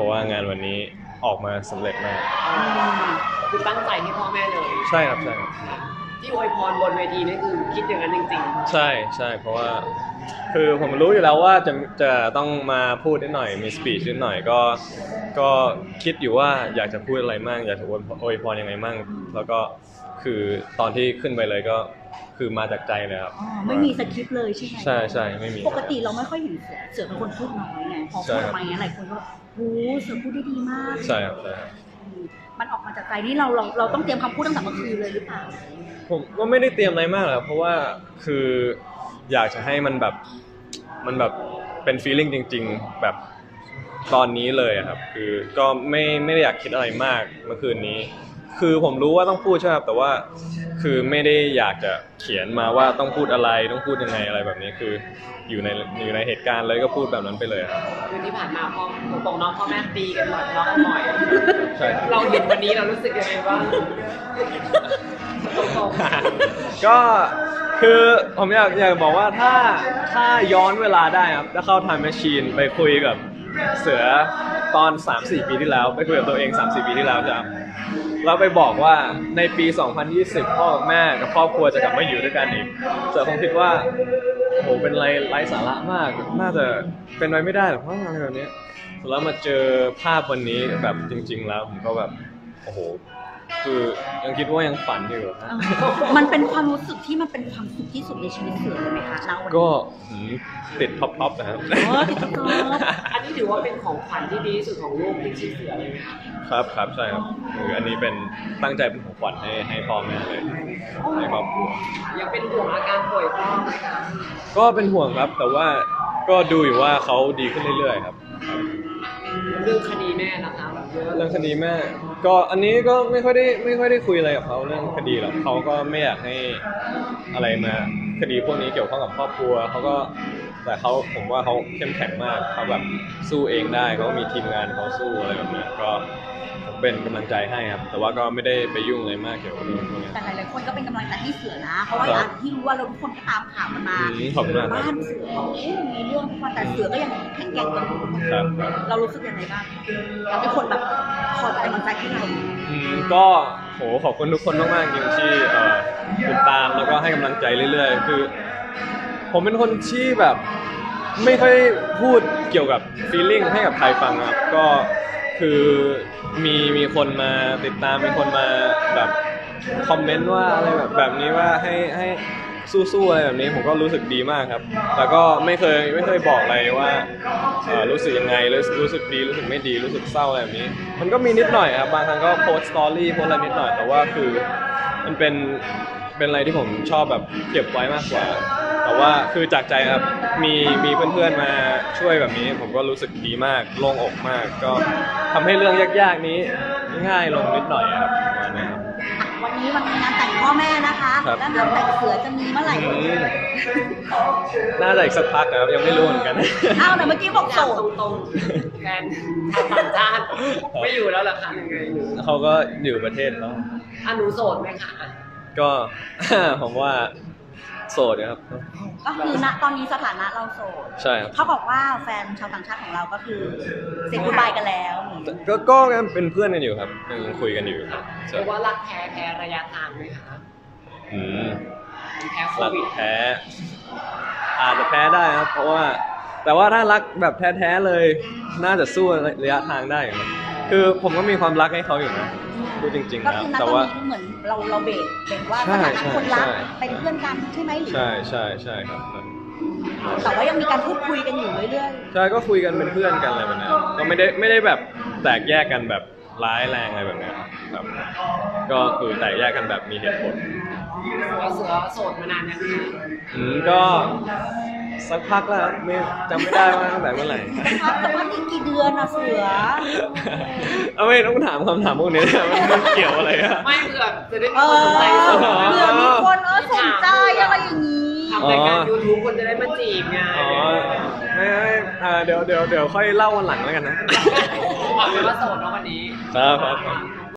ราะว่างานวันนี้ออกมาสำเร็จมากคือตั้งใจให้พ่อแม่เลยใช่ครับใช่ที่อวยพรบนเวทีนี่คือคิดอย่างนั้นจริงๆใช่ใช่เพราะว่าคือผมรู้อยู่แล้วว่าจะต้องมาพูดนิดหน่อยมีสปีชนิดหน่อยก็คิดอยู่ว่าอยากจะพูดอะไรมั่งอยากจะอวยพรยังไงมั่งแล้วก็คือตอนที่ขึ้นไปเลยก็คือมาจากใจเลยครับไม่มีสคริปต์เลยใช่ไหมใช่ใช่ไม่มีปกติเราไม่ค่อยเห็นเสือเป็นคนพูดน้อยไงพอพูดไปหลายคนก็โอ้เสือพูดได้ดีมากใช่ครับมันออกมาจากใจนี่เราต้องเตรียมคำพูดตั้งแต่เมื่อคืนเลยหรือเปล่าผมก็ไม่ได้เตรียมอะไรมากหรอกเพราะว่าคืออยากจะให้มันแบบเป็นฟีลลิ่งจริงๆแบบตอนนี้เลยครับคือก็ไม่ได้อยากคิดอะไรมากเมื่อคืนนี้คือผมรู้ว่าต้องพูดใช่ครับแต่ว่าคือไม่ได้อยากจะเขียนมาว่าต้องพูดอะไรต้องพูดยังไงอะไรแบบนี้คืออยู่ในเหตุการณ์เลยก็พูดแบบนั้นไปเลยครับคือที่ผ่านมาพ่อปกน้องพ่อแม่ตีกันบ่อยใช่เราเห็นวันนี้เรารู้สึกยังไงบ้างก็คือผมอยากบอกว่าถ้าย้อนเวลาได้ครับถ้าเข้าไทม์แมชชีนไปคุยกับเสือตอน 3-4 ปีที่แล้วไปคุยกับตัวเอง 3-4 ปีที่แล้วจ้ะเราไปบอกว่าในปี 2020 พ่อแม่กับครอบครัวจะกลับมาอยู่ด้วยกันอีกเสือคงคิดว่าโหเป็นอะไรไร้สาระมากน่าจะเป็นไปไม่ได้หรอกเพราะอะไรแบบนี้แล้วมาเจอภาพวันนี้แบบจริงๆแล้วผมก็แบบโอ้โหคือยังคิดว่ายังฝันอยู่นะมันเป็นความรู้สึกที่มันเป็นความสุขที่สุดในชีวิตเสือเลยไหมคะเราก็ติดท็อปนะครับอันนี้ถือว่าเป็นของขวัญที่ดีที่สุดของลูกในชีวิตเสือเลยไหมคะครับครับใช่ครับคืออันนี้เป็นตั้งใจเป็นของขวัญให้พ่อแม่เลยให้ครอบครัวยังเป็นห่วงอาการป่วยพ่อไหมคะก็เป็นห่วงครับแต่ว่าก็ดูอยู่ว่าเขาดีขึ้นเรื่อยๆครับเรื่องคดีแม่นะคะเรื่องคดีแม่ก็อันนี้ก็ไม่ค่อยได้คุยอะไรกับเขาเรื่องคดีหรอกเขาก็ไม่อยากให้อะไรมาคดีพวกนี้เกี่ยวข้องกับครอบครัวเขาก็แต่เขาผมว่าเขาเข้มแข็งมากเขาแบบสู้เองได้เขามีทีมงานเขาสู้อะไรแบบนี้ก็เป็นกำลังใจให้ครับแต่ว่าก็ไม่ได้ไปยุ่งอะไรมากเกี่ยวกับเรื่องพวกนี้แต่หลายๆคนก็เป็นกำลังใจให้เสือนะเพราะว่าอย่างที่รู้ว่าเราทุกคนก็ตามข่าวมาบ้านเสือเขามีเรื่องทุกวันแต่เสือก็ยังแข็งแกร่งกันทุกคนเรารู้สึกยังไงบ้างเราเป็นคนแบบขอใจกำลังใจให้เราก็โหขอบคุณทุกคนมากๆจริงที่ติดตามแล้วก็ให้กำลังใจเรื่อยๆคือผมเป็นคนที่แบบไม่ค่อยพูดเกี่ยวกับฟีลลิ่งให้กับใครฟังครับก็คือมีคนมาติดตามมีคนมาแบบคอมเมนต์ว่าอะไรแบบนี้ว่าให้สู้ๆอะไรแบบนี้ผมก็รู้สึกดีมากครับแต่ก็ไม่เคยบอกอะไรว่ารู้สึกยังไงรู้สึกดีรู้สึกไม่ดีรู้สึกเศร้าอะไรแบบนี้มันก็มีนิดหน่อยครับบางครั้งก็โพสต์สตอรี่โพสอะไรนิดหน่อยแต่ว่าคือมันเป็นอะไรที่ผมชอบแบบเก็บไว้มากกว่าแต่ว่าคือจากใจครับมีเพื่อนๆมาช่วยแบบนี้ผมก็รู้สึกดีมากโล่งอกมากก็ทำให้เรื่องยากๆนี้ง่ายลงนิดหน่อยครับวันนี้มันมีงานแต่งพ่อแม่นะคะแล้วงานแต่งเสือจะมีเมื่อไหร่น่าจะอีกสักพักนะครับยังไม่รู้เหมือนกันอ้าวแต่เมื่อกี้บอกโสดตรงๆแฟนต่างชาติไม่อยู่แล้วหรอคะยังไงเขาก็อยู่ประเทศแล้วหนูโสดไหมคะก็ผมว่าโสดครับก็คือณตอนนี้สถานะเราโสดใช่ครับเขาบอกว่าแฟนชาวต่างชาติของเราก็คือเซ็นกูบายกันแล้วก็เป็นเพื่อนกันอยู่ครับยังคุยกันอยู่ครับเพราะว่ารักแพ้ระยะทางไหมคะแพ้โควิดแพ้อาจจะแพ้ได้ครับเพราะว่าแต่ว่าถ้ารักแบบแท้ๆเลยน่าจะสู้ระยะทางได้ครับคือผมก็มีความรักให้เขาอยู่นะก็จริงๆนะแต่ว่าเหมือนเราเบรกเป็นว่าสถานะคนรักเป็นเพื่อนกันใช่ไหมหรือใช่ครับแต่ว่ายังมีการพูดคุยกันอยู่เรื่อยๆใช่ก็คุยกันเป็นเพื่อนกันอะไรแบบนี้ก็ไม่ได้แบบแตกแยกกันแบบร้ายแรงอะไรแบบนี้ครับก็คือแตกแยกกันแบบมีเหตุผลเสือโสดมานานยังก็สักพักแล้วไม่จำไม่ได้ว่าตั้งแต่เมื่อไหร่สักพักอีกกี่เดือนนะเสือเอาไม่ต้องถามคำถามพวกนี้มันเกี่ยวอะไรอะไม่เผื่อจะได้มีคนสนใจเผื่อมีคนสนใจอะไรอย่างนี้ทำรายการ YouTube คนจะได้มาจีบไงไม่เดี๋ยวค่อยเล่าวันหลังแล้วกันนะบอกเลยว่าโสดแล้ววันนี้ครับ